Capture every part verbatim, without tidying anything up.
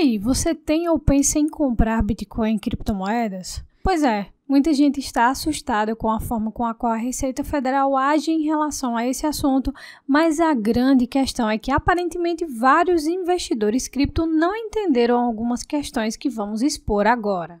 aí, você tem ou pensa em comprar Bitcoin em criptomoedas? Pois é, muita gente está assustada com a forma com a qual a Receita Federal age em relação a esse assunto, mas a grande questão é que aparentemente vários investidores cripto não entenderam algumas questões que vamos expor agora.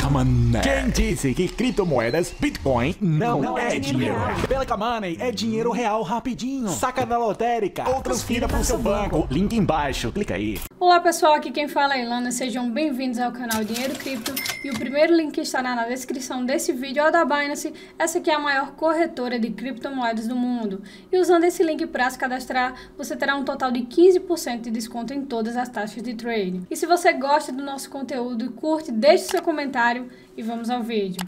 Kamoney. Quem disse que criptomoedas, Bitcoin, não, não é, é dinheiro? dinheiro. Pela Kamoney é dinheiro real rapidinho. Saca na lotérica ou transfira para o seu banco. banco. Link embaixo, clica aí. Olá pessoal, aqui quem fala é Ilana. Sejam bem-vindos ao canal Dinheiro Cripto. E o primeiro link que estará na descrição desse vídeo é o da Binance. Essa aqui é a maior corretora de criptomoedas do mundo. E usando esse link para se cadastrar, você terá um total de quinze por cento de desconto em todas as taxas de trading. E se você gosta do nosso conteúdo, curte, deixe seu comentário e vamos ao vídeo.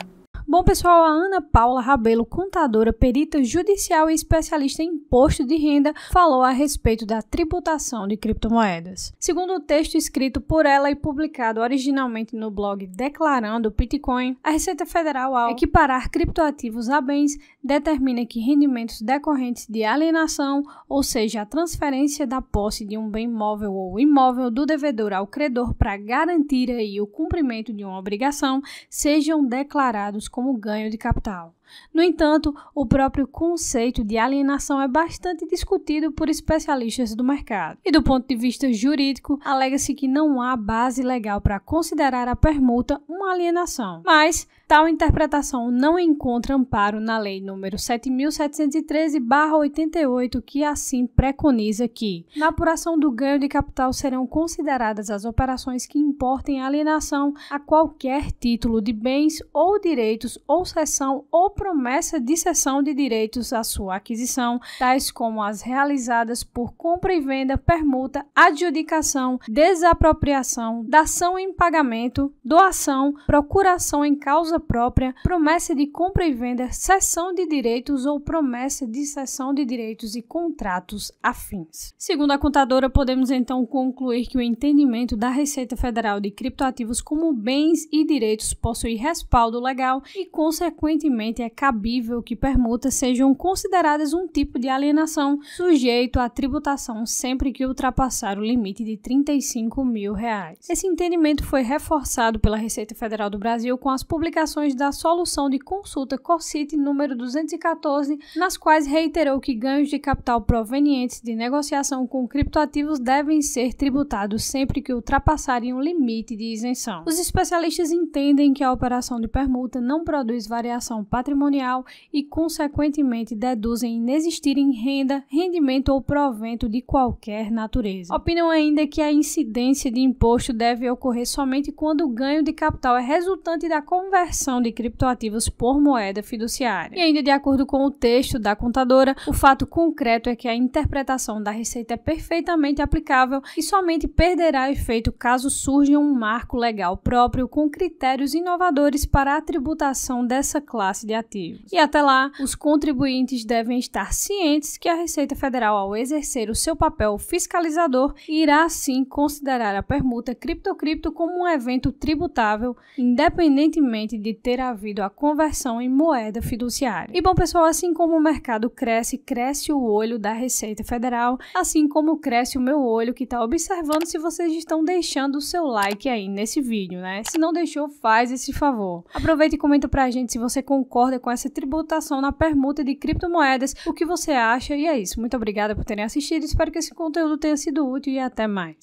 Bom pessoal, a Ana Paula Rabelo, contadora, perita judicial e especialista em imposto de renda, falou a respeito da tributação de criptomoedas. Segundo o texto escrito por ela e publicado originalmente no blog Declarando Bitcoin, a Receita Federal, ao equiparar criptoativos a bens, determina que rendimentos decorrentes de alienação, ou seja, a transferência da posse de um bem móvel ou imóvel do devedor ao credor para garantir aí o cumprimento de uma obrigação, sejam declarados como como ganho de capital. No entanto, o próprio conceito de alienação é bastante discutido por especialistas do mercado. E do ponto de vista jurídico, alega-se que não há base legal para considerar a permuta uma alienação. Mas tal interpretação não encontra amparo na Lei nº sete mil setecentos e treze barra oitenta e oito, que assim preconiza que, na apuração do ganho de capital, serão consideradas as operações que importem a alienação a qualquer título de bens ou direitos ou cessão ou promessa de cessão de direitos à sua aquisição, tais como as realizadas por compra e venda, permuta, adjudicação, desapropriação, dação em pagamento, doação, procuração em causa própria, promessa de compra e venda, cessão de direitos ou promessa de cessão de direitos e contratos afins. Segundo a contadora, podemos então concluir que o entendimento da Receita Federal de criptoativos como bens e direitos possui respaldo legal e, consequentemente, é cabível que permutas sejam consideradas um tipo de alienação sujeito à tributação sempre que ultrapassar o limite de trinta e cinco mil reais. Esse entendimento foi reforçado pela Receita Federal do Brasil com as publicações da solução de consulta COSIT número duzentos e quatorze, nas quais reiterou que ganhos de capital provenientes de negociação com criptoativos devem ser tributados sempre que ultrapassarem o limite de isenção. Os especialistas entendem que a operação de permuta não produz variação patrimonial e, consequentemente, deduzem inexistirem renda, rendimento ou provento de qualquer natureza. Opinam ainda que a incidência de imposto deve ocorrer somente quando o ganho de capital é resultante da conversão de criptoativos por moeda fiduciária. E ainda, de acordo com o texto da contadora, o fato concreto é que a interpretação da Receita é perfeitamente aplicável e somente perderá efeito caso surja um marco legal próprio com critérios inovadores para a tributação dessa classe de ativos. E até lá, os contribuintes devem estar cientes que a Receita Federal, ao exercer o seu papel fiscalizador, irá sim considerar a permuta cripto-cripto como um evento tributável, independentemente de ter havido a conversão em moeda fiduciária. E bom pessoal, assim como o mercado cresce, cresce o olho da Receita Federal, assim como cresce o meu olho que está observando se vocês estão deixando o seu like aí nesse vídeo, né? Se não deixou, faz esse favor. Aproveita e comenta pra gente se você concorda com essa tributação na permuta de criptomoedas, o que você acha, e é isso. Muito obrigada por terem assistido, espero que esse conteúdo tenha sido útil e até mais.